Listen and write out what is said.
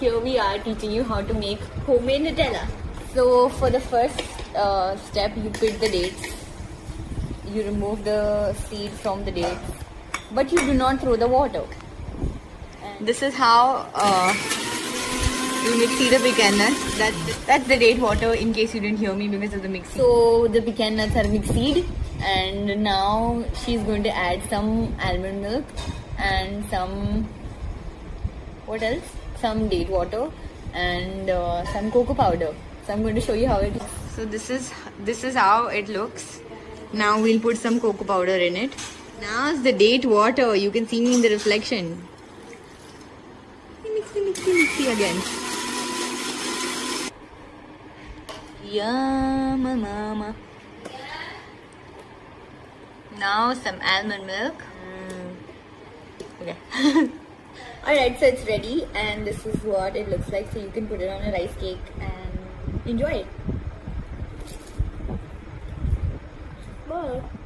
here we are teaching you how to make homemade Nutella. So for the first step, you pit the dates. You remove the seed from the dates, but you do not throw the water. And this is how you mix the pecan nuts. That's the date water, in case you didn't hear me because of the mixing. So the pecan nuts are mixed, and now she's going to add some almond milk and some, what else? Some date water and some cocoa powder. So I'm going to show you how it looks. So this is how it looks. Now we'll put some cocoa powder in it. Now's the date water. You can see me in the reflection. Mixy again. Yum, mama. Now some almond milk. Okay. Alright, so it's ready, and this is what it looks like. So you can put it on a rice cake and enjoy it. Bye.